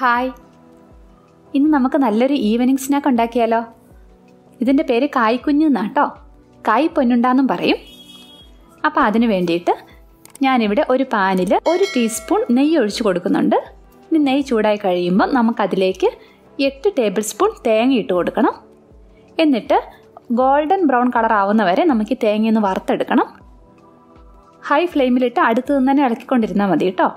Hi, ഇന്ന് നമുക്ക് നല്ലൊരു ഈവനിങ് സ്നാക്ക് ഉണ്ടാക്കിയാലോ? ഇതിൻ്റെ പേര് കായ്ക്കുഞ്ഞ് എന്നാട്ടോ. കായ് പൊന്നുണ്ടാന്നും പറയും. അപ്പോൾ അതിന് വേണ്ടിയിട്ട് ഞാനിവിടെ ഒരു പാനിൽ 1 ടീസ്പൂൺ നെയ്യ് ഒഴിച്ച് കൊടുക്കുന്നുണ്ട്. ഇനി നെയ്യ് ചൂടായി കഴിയുമ്പോൾ നമുക്കതിലേക്ക് 8 ടേബിൾ സ്പൂൺ തേങ്ങ ഇട്ട് കൊടുക്കണം. എന്നിട്ട് ഗോൾഡൻ ബ്രൗൺ കളർ ആവുന്നവരെ നമുക്ക് തേങ്ങയൊന്ന് വറുത്തെടുക്കണം. ഹൈ ഫ്ലെയിമിലിട്ട് അടുത്ത് നിന്ന് തന്നെ ഇളക്കിക്കൊണ്ടിരുന്നാൽ മതി കേട്ടോ.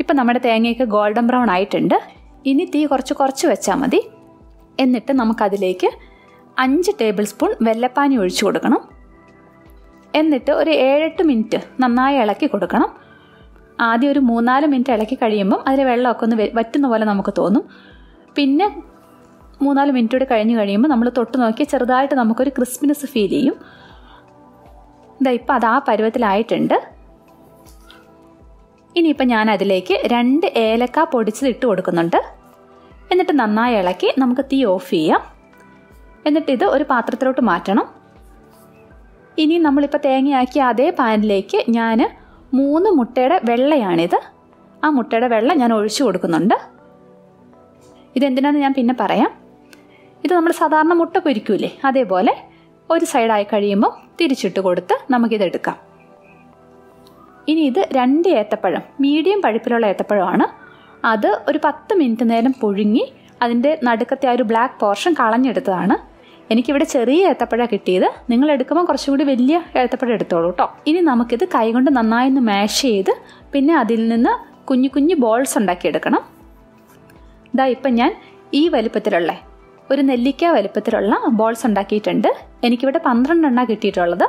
ഇപ്പം നമ്മുടെ തേങ്ങയൊക്കെ ഗോൾഡൻ ബ്രൗൺ ആയിട്ടുണ്ട്. ഇനി തീ കുറച്ച് വെച്ചാൽ മതി. എന്നിട്ട് നമുക്കതിലേക്ക് 5 ടേബിൾ സ്പൂൺ വെല്ലപ്പാനി ഒഴിച്ചു കൊടുക്കണം. എന്നിട്ട് ഒരു 7-8 മിനിറ്റ് നന്നായി ഇളക്കി കൊടുക്കണം. ആദ്യം ഒരു 3-4 മിനിറ്റ് ഇളക്കി കഴിയുമ്പം അതിൽ വെള്ളമൊക്കെ ഒന്ന് വറ്റുന്ന പോലെ നമുക്ക് തോന്നും. പിന്നെ 3-4 മിനിറ്റ് കൂടി കഴിയുമ്പോൾ നമ്മൾ തൊട്ട് നോക്കി ചെറുതായിട്ട് നമുക്കൊരു ക്രിസ്പിനെസ് ഫീൽ ചെയ്യും. ഇതാ ഇപ്പം അത് ആ പരുവത്തിലായിട്ടുണ്ട്. ഇനിയിപ്പോൾ ഞാൻ അതിലേക്ക് 2 ഏലക്ക പൊടിച്ചത് ഇട്ട് കൊടുക്കുന്നുണ്ട്. എന്നിട്ട് നന്നായി ഇളക്കി നമുക്ക് തീ ഓഫ് ചെയ്യാം. എന്നിട്ടിത് ഒരു പാത്രത്തിലോട്ട് മാറ്റണം. ഇനി നമ്മളിപ്പോൾ തേങ്ങയാക്കിയ അതേ പാനിലേക്ക് ഞാൻ 3 മുട്ടയുടെ വെള്ളയാണിത്. ആ മുട്ടയുടെ വെള്ളം ഞാൻ ഒഴിച്ചു കൊടുക്കുന്നുണ്ട്. ഇതെന്തിനാണെന്ന് ഞാൻ പിന്നെ പറയാം. ഇത് നമ്മൾ സാധാരണ മുട്ട പൊരിക്കൂലേ, അതേപോലെ ഒരു സൈഡായി കഴിയുമ്പോൾ തിരിച്ചിട്ട് കൊടുത്ത് നമുക്കിതെടുക്കാം. ഇനി ഇത് 2 ഏത്തപ്പഴം, മീഡിയം പഴുപ്പിലുള്ള ഏത്തപ്പഴമാണ്. അത് ഒരു 10 മിനിറ്റ് നേരം പുഴുങ്ങി അതിൻ്റെ നടുക്കത്തെ ആ ഒരു ബ്ലാക്ക് പോർഷൻ കളഞ്ഞെടുത്തതാണ്. എനിക്കിവിടെ ചെറിയ ഏത്തപ്പഴം കിട്ടിയത്. നിങ്ങൾ എടുക്കുമ്പോൾ കുറച്ചുകൂടി വലിയ ഏത്തപ്പഴം എടുത്തോളൂ കേട്ടോ. ഇനി നമുക്കിത് കൈകൊണ്ട് നന്നായൊന്ന് മാഷ് ചെയ്ത് പിന്നെ അതിൽ നിന്ന് കുഞ്ഞു കുഞ്ഞു ബോൾസ് ഉണ്ടാക്കിയെടുക്കണം. ഇതാ ഇപ്പം ഞാൻ ഈ വലിപ്പത്തിലുള്ള ഒരു നെല്ലിക്ക വലിപ്പത്തിലുള്ള ബോൾസ് ഉണ്ടാക്കിയിട്ടുണ്ട്. എനിക്കിവിടെ 12 എണ്ണ കിട്ടിയിട്ടുള്ളത്.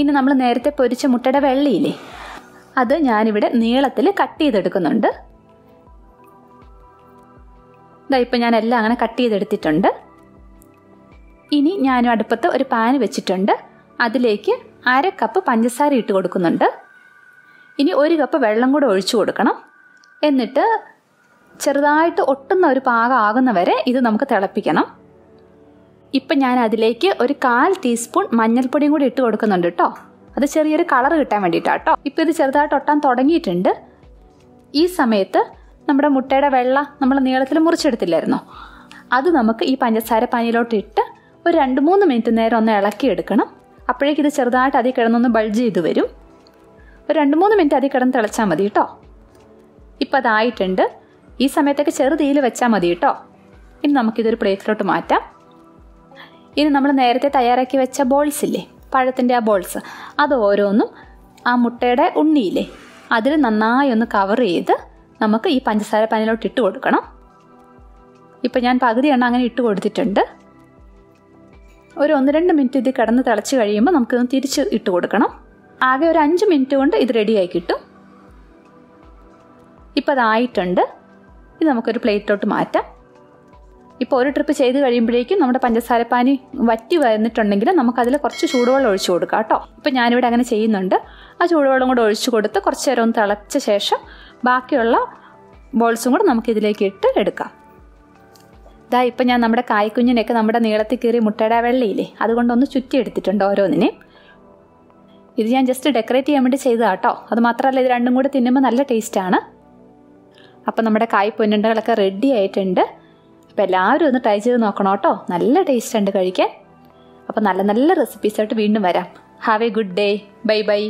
ഇനി നമ്മൾ നേരത്തെ പൊരിച്ച മുട്ടയുടെ വെള്ളയില്ലേ, അത് ഞാനിവിടെ നീളത്തിൽ കട്ട് ചെയ്തെടുക്കുന്നുണ്ട്. ഇതാ ഇപ്പം ഞാൻ എല്ലാം അങ്ങനെ കട്ട് ചെയ്തെടുത്തിട്ടുണ്ട്. ഇനി ഞാനും അടുപ്പത്ത് ഒരു പാൻ വെച്ചിട്ടുണ്ട്. അതിലേക്ക് 1/2 കപ്പ് പഞ്ചസാര ഇട്ട് കൊടുക്കുന്നുണ്ട്. ഇനി 1 കപ്പ് വെള്ളം കൂടെ ഒഴിച്ചു കൊടുക്കണം. എന്നിട്ട് ചെറുതായിട്ട് ഒട്ടുന്ന ഒരു പാകം ആകുന്നവരെ ഇത് നമുക്ക് തിളപ്പിക്കണം. ഇപ്പം ഞാൻ അതിലേക്ക് ഒരു 1/4 ടീസ്പൂൺ മഞ്ഞൾപ്പൊടിയും കൂടി ഇട്ട് കൊടുക്കുന്നുണ്ട് കേട്ടോ. അത് ചെറിയൊരു കളർ കിട്ടാൻ വേണ്ടിയിട്ടാണ് കേട്ടോ. ഇപ്പം ഇത് ചെറുതായിട്ട് ഒട്ടാൻ തുടങ്ങിയിട്ടുണ്ട്. ഈ സമയത്ത് നമ്മുടെ മുട്ടയുടെ വെള്ള നമ്മൾ നീളത്തിൽ മുറിച്ചെടുത്തില്ലായിരുന്നോ, അത് നമുക്ക് ഈ പഞ്ചസാര പാനിയിലോട്ട് ഇട്ട് ഒരു 2-3 മിനിറ്റ് നേരം ഒന്ന് ഇളക്കിയെടുക്കണം. അപ്പോഴേക്കും ഇത് ചെറുതായിട്ട് അതിൽ കിടന്നൊന്ന് ബൾജ് ചെയ്ത് വരും. ഒരു 2-3 മിനിറ്റ് അതിൽ കിടന്ന് തിളച്ചാൽ മതി കേട്ടോ. ഇപ്പം അതായിട്ടുണ്ട്. ഈ സമയത്തൊക്കെ ചെറുതീയിൽ വെച്ചാൽ മതി കേട്ടോ. ഇനി നമുക്കിതൊരു പ്ലേറ്റിലോട്ട് മാറ്റാം. ഇനി നമ്മൾ നേരത്തെ തയ്യാറാക്കി വെച്ച ബോൾസില്ലേ, പഴത്തിൻ്റെ ആ ബോൾസ്, അത് ഓരോന്നും ആ മുട്ടയുടെ ഉണ്ണിയില്ലേ അതിൽ നന്നായി ഒന്ന് കവർ ചെയ്ത് നമുക്ക് ഈ പഞ്ചസാര പാനിലോട്ട് ഇട്ട് കൊടുക്കണം. ഇപ്പം ഞാൻ പകുതി എണ്ണ അങ്ങനെ ഇട്ട് കൊടുത്തിട്ടുണ്ട്. ഒരു 1-2 മിനിറ്റ് ഇത് കിടന്ന് തിളച്ച് കഴിയുമ്പോൾ നമുക്കിതൊന്ന് തിരിച്ച് ഇട്ട് കൊടുക്കണം. ആകെ ഒരു 5 മിനിറ്റ് കൊണ്ട് ഇത് റെഡിയായി കിട്ടും. ഇപ്പം അതായിട്ടുണ്ട്. ഇത് നമുക്കൊരു പ്ലേറ്റിലോട്ട് മാറ്റാം. ഇപ്പോൾ ഒരു ട്രിപ്പ് ചെയ്ത് കഴിയുമ്പോഴേക്കും നമ്മുടെ പഞ്ചസാരപ്പാനി വറ്റി വന്നിട്ടുണ്ടെങ്കിൽ നമുക്കതിൽ കുറച്ച് ചൂടുവെള്ളം ഒഴിച്ചു കൊടുക്കാം കേട്ടോ. ഇപ്പം ഞാനിവിടെ അങ്ങനെ ചെയ്യുന്നുണ്ട്. ആ ചൂടുവെള്ളം കൂടെ ഒഴിച്ചു കൊടുത്ത് കുറച്ച് നേരം ഒന്ന് തിളച്ച ശേഷം ബാക്കിയുള്ള ബോൾസും കൂടെ നമുക്കിതിലേക്ക് ഇട്ട് എടുക്കാം. ഇതാ ഇപ്പം ഞാൻ നമ്മുടെ കായ്ക്കുഞ്ഞിനെയൊക്കെ നമ്മുടെ നീളത്തിൽ കയറി മുട്ടയുടെ വെള്ളയില്ലേ അതുകൊണ്ടൊന്ന് ചുറ്റിയെടുത്തിട്ടുണ്ട് ഓരോന്നിനെയും. ഇത് ഞാൻ ജസ്റ്റ് ഡെക്കറേറ്റ് ചെയ്യാൻ വേണ്ടി ചെയ്തതാണ് കേട്ടോ. അത് മാത്രമല്ല ഇത് രണ്ടും കൂടെ തിന്നുമ്പോൾ നല്ല ടേസ്റ്റാണ്. അപ്പം നമ്മുടെ കായ്പൊന്നുണ്ടകളൊക്കെ റെഡി ആയിട്ടുണ്ട്. അപ്പോൾ എല്ലാവരും ഒന്ന് ട്രൈ ചെയ്ത് നോക്കണം കേട്ടോ. നല്ല ടേസ്റ്റ് ഉണ്ട് കഴിക്കാൻ. അപ്പോൾ നല്ല റെസിപ്പീസായിട്ട് വീണ്ടും വരാം. Have a good day. By.